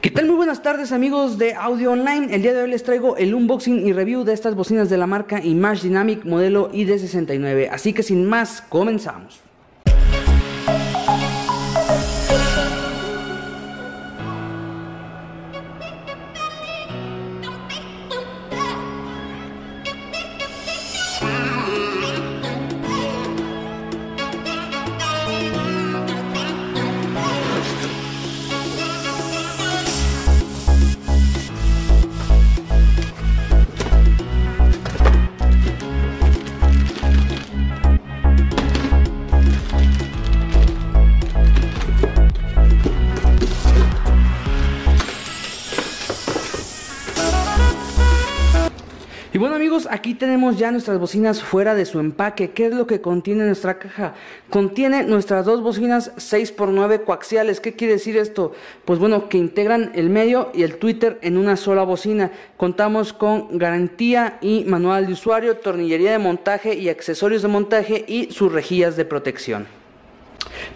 ¿Qué tal? Muy buenas tardes amigos de Audio Online. El día de hoy les traigo el unboxing y review de estas bocinas de la marca Image Dynamic modelo ID69. Así que sin más, comenzamos. Y bueno amigos, aquí tenemos ya nuestras bocinas fuera de su empaque. ¿Qué es lo que contiene nuestra caja? Contiene nuestras dos bocinas 6x9 coaxiales. ¿Qué quiere decir esto? Pues bueno, que integran el medio y el tweeter en una sola bocina. Contamos con garantía y manual de usuario, tornillería de montaje y accesorios de montaje y sus rejillas de protección.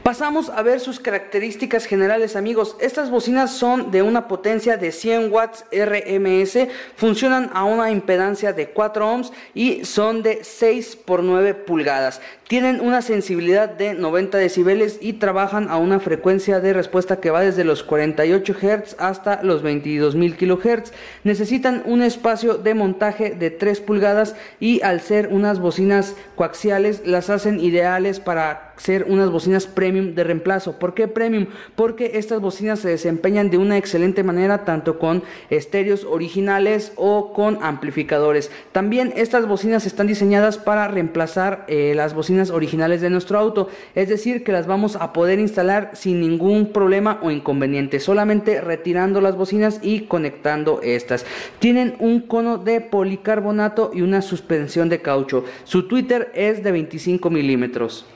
Pasamos a ver sus características generales amigos. Estas bocinas son de una potencia de 100 watts RMS, funcionan a una impedancia de 4 ohms y son de 6x9 pulgadas. Tienen una sensibilidad de 90 decibeles y trabajan a una frecuencia de respuesta que va desde los 48 Hz hasta los 22.000 kHz. Necesitan un espacio de montaje de 3 pulgadas y al ser unas bocinas coaxiales las hacen ideales para ser unas bocinas premium de reemplazo. ¿Por qué premium? Porque estas bocinas se desempeñan de una excelente manera tanto con estéreos originales o con amplificadores. También estas bocinas están diseñadas para reemplazar las bocinas originales de nuestro auto, es decir que las vamos a poder instalar sin ningún problema o inconveniente, solamente retirando las bocinas y conectando estas. Tienen un cono de policarbonato y una suspensión de caucho. Su tweeter es de 25 milímetros.